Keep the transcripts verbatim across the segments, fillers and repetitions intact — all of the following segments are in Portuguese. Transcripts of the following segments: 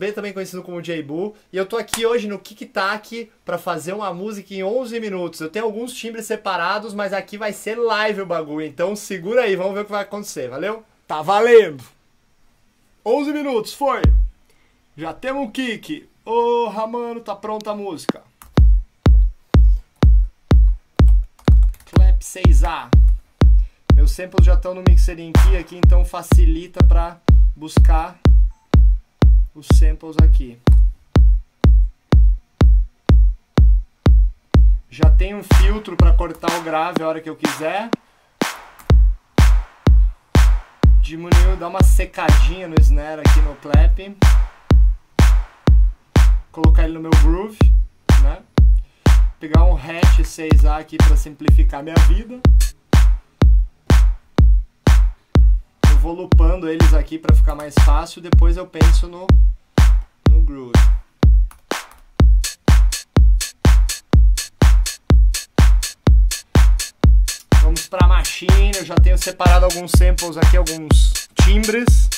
bem também conhecido como Jayboo, e eu tô aqui hoje no Kicktac para fazer uma música em onze minutos. Eu tenho alguns timbres separados, mas aqui vai ser live o bagulho, então segura aí, vamos ver o que vai acontecer, valeu? Tá valendo! onze minutos, foi! Já temos um kick! Porra, mano, tá pronta a música! Clap seis A. Meus samples já estão no Mixerin Key aqui, então facilita pra buscar os samples aqui. Já tem um filtro para cortar o grave a hora que eu quiser. Diminuiu, dá uma secadinha no snare aqui no clap. Colocar ele no meu groove, né? Pegar um hatch seis A aqui para simplificar minha vida. Vou loopando eles aqui para ficar mais fácil, depois eu penso no, no groove. Vamos para a Maschine, eu já tenho separado alguns samples aqui, alguns timbres.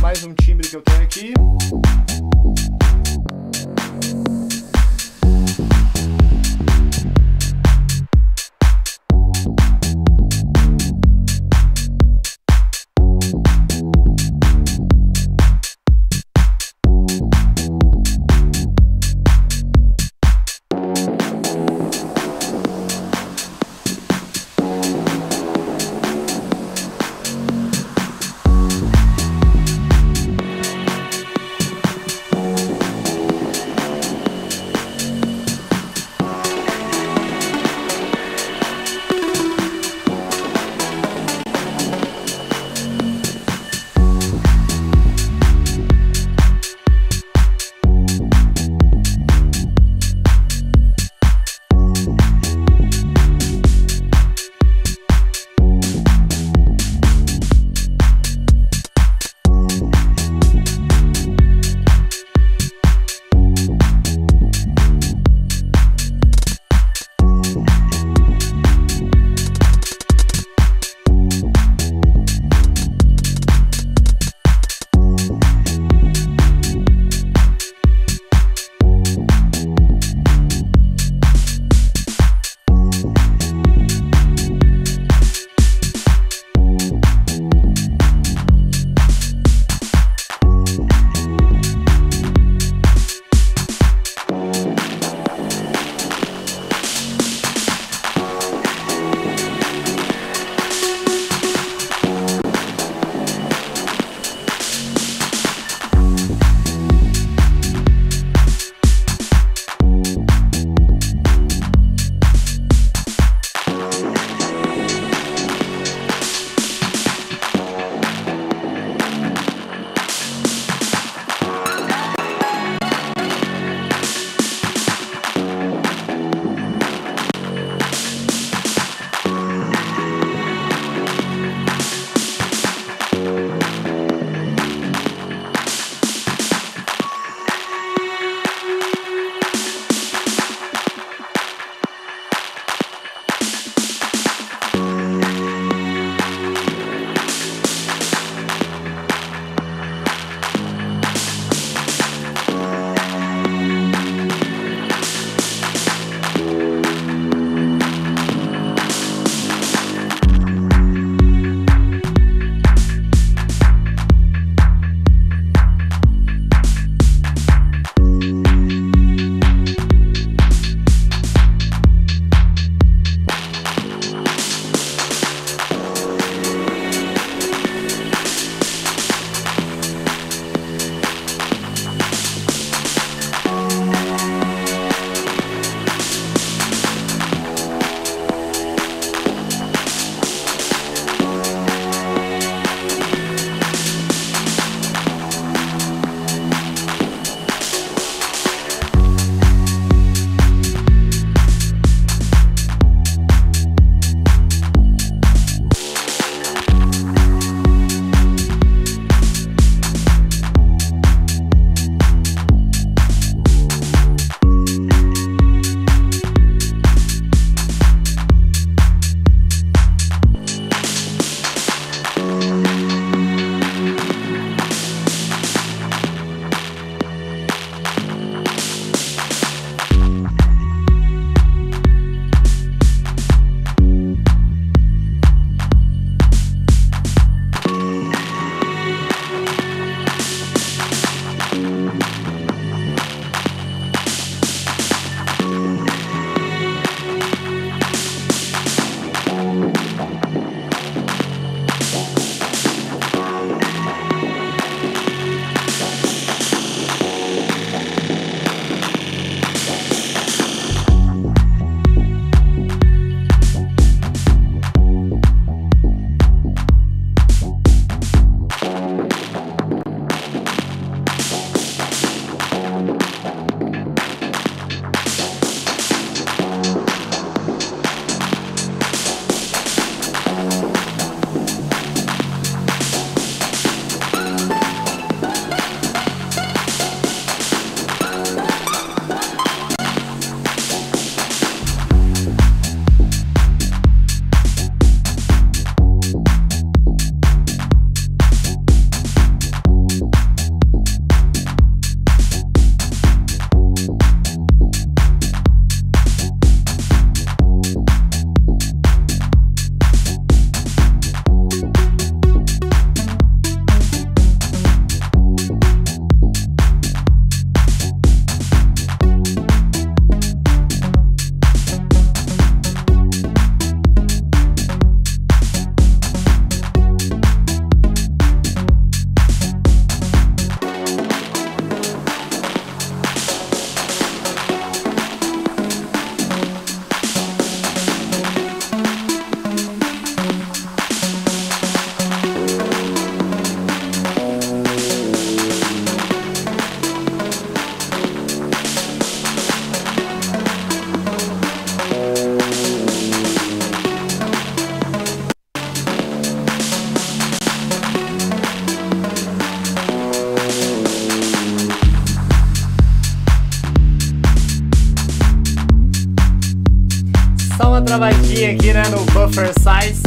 Mais um timbre que eu tenho aqui. só uma travadinha aqui, né, no buffer size.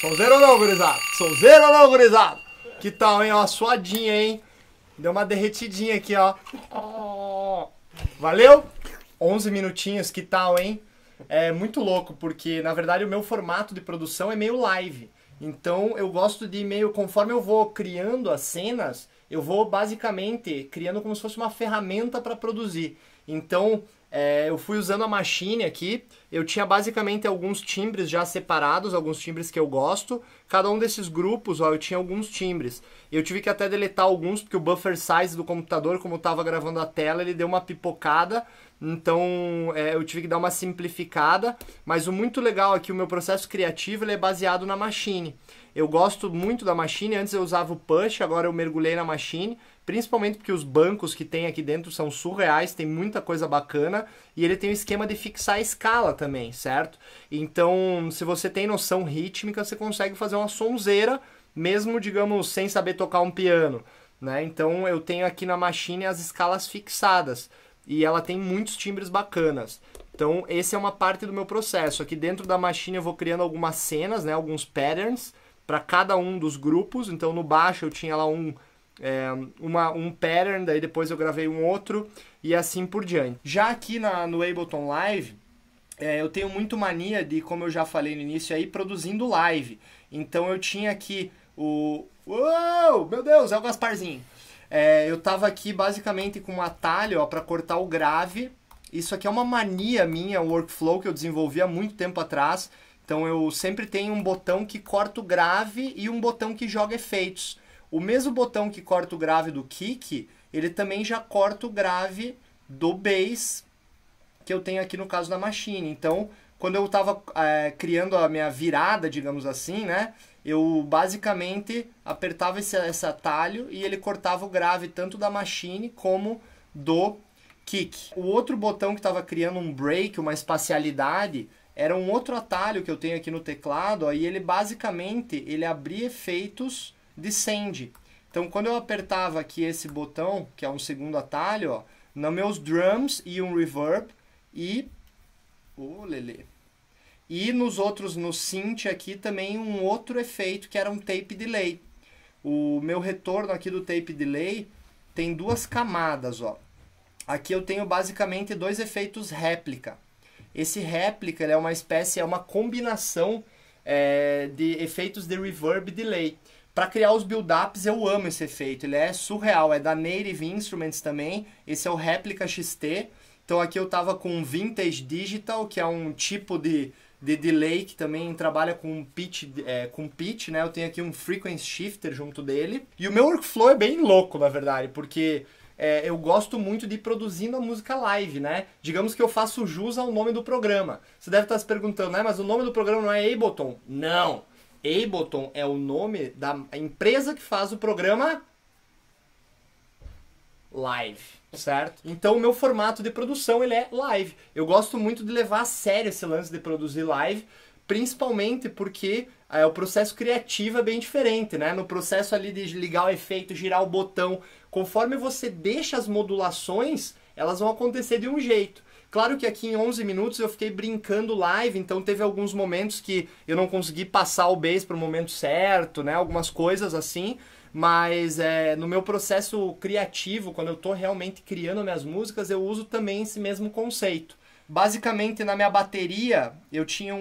Sonzeiro ou não, gurizada? Sonzeiro ou não, gurizada? Que tal, hein? Ó, suadinha, hein? Deu uma derretidinha aqui, ó. Oh. Valeu? onze minutinhos, que tal, hein? É muito louco, porque, na verdade, o meu formato de produção é meio live. Então, eu gosto de meio... Conforme eu vou criando as cenas, eu vou, basicamente, criando como se fosse uma ferramenta para produzir. Então... É, eu fui usando a Maschine aqui, eu tinha basicamente alguns timbres já separados, alguns timbres que eu gosto. Cada um desses grupos, ó, eu tinha alguns timbres. Eu tive que até deletar alguns, porque o buffer size do computador, como eu tava gravando a tela, ele deu uma pipocada. Então, é, eu tive que dar uma simplificada. Mas o muito legal aqui, é o meu processo criativo, ele é baseado na Maschine. Eu gosto muito da Maschine, antes eu usava o Punch, agora eu mergulhei na Maschine. Principalmente porque os bancos que tem aqui dentro são surreais, tem muita coisa bacana. E ele tem um esquema de fixar a escala também, certo? Então, se você tem noção rítmica, você consegue fazer uma sonzeira, mesmo, digamos, sem saber tocar um piano, né? Então, eu tenho aqui na Maschine as escalas fixadas. E ela tem muitos timbres bacanas. Então, essa é uma parte do meu processo. Aqui dentro da Maschine eu vou criando algumas cenas, né? Alguns patterns para cada um dos grupos. Então, no baixo eu tinha lá um... é, uma, um pattern, daí depois eu gravei um outro e assim por diante. Já aqui na, no Ableton Live, é, eu tenho muito mania de, como eu já falei no início, aí produzindo live. Então eu tinha aqui o... Uou! Meu Deus, é o Gasparzinho! É, eu tava aqui basicamente com um atalho para cortar o grave. Isso aqui é uma mania minha, um workflow que eu desenvolvi há muito tempo atrás. Então eu sempre tenho um botão que corta o grave e um botão que joga efeitos. O mesmo botão que corta o grave do kick, ele também já corta o grave do bass, que eu tenho aqui no caso da Maschine. Então, quando eu estava é, criando a minha virada, digamos assim, né? Eu basicamente apertava esse, esse atalho e ele cortava o grave tanto da Maschine como do kick. O outro botão que estava criando um break, uma espacialidade, era um outro atalho que eu tenho aqui no teclado, ó, e ele basicamente ele abria efeitos de send. Então quando eu apertava aqui esse botão, que é um segundo atalho, ó, nos meus drums e um reverb e... Oh, lelê. E nos outros, no synth aqui também um outro efeito que era um tape delay. O meu retorno aqui do tape delay tem duas camadas, ó. Aqui eu tenho basicamente dois efeitos réplica. Esse réplica ele é uma espécie, é uma combinação é, de efeitos de reverb e delay. Para criar os build-ups eu amo esse efeito, ele é surreal, é da Native Instruments também, esse é o Replica X T. Então aqui eu estava com Vintage Digital, que é um tipo de, de delay que também trabalha com pitch, é, com pitch, né? Eu tenho aqui um Frequency Shifter junto dele. E o meu workflow é bem louco, na verdade, porque... É, eu gosto muito de ir produzindo a música live, né? Digamos que eu faço jus ao nome do programa. Você deve estar se perguntando, né? Mas o nome do programa não é Ableton? Não! Ableton é o nome da empresa que faz o programa live, certo? Então o meu formato de produção, ele é live. Eu gosto muito de levar a sério esse lance de produzir live, principalmente porque é, o processo criativo é bem diferente, né? No processo ali de ligar o efeito, girar o botão, conforme você deixa as modulações, elas vão acontecer de um jeito. Claro que aqui em onze minutos eu fiquei brincando live, então teve alguns momentos que eu não consegui passar o bass para o momento certo, né? Algumas coisas assim, mas é, no meu processo criativo, quando eu estou realmente criando minhas músicas, eu uso também esse mesmo conceito. Basicamente, na minha bateria, eu tinha um,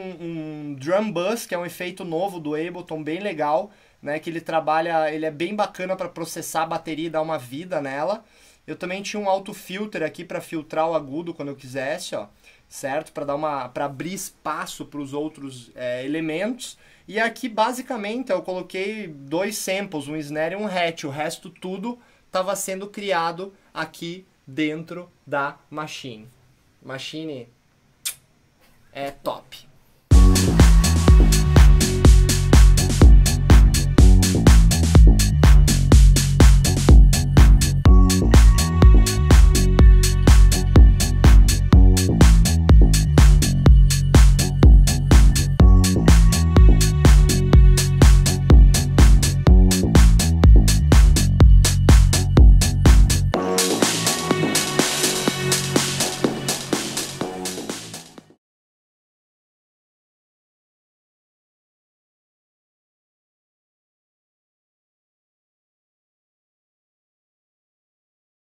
um drum bus, que é um efeito novo do Ableton, bem legal, né? Que ele trabalha, ele é bem bacana para processar a bateria e dar uma vida nela. Eu também tinha um auto filter aqui para filtrar o agudo quando eu quisesse, ó, certo? Para dar uma, para abrir espaço para os outros é, elementos. E aqui, basicamente, eu coloquei dois samples, um snare e um hatch. O resto tudo estava sendo criado aqui dentro da Maschine. Maschine é top.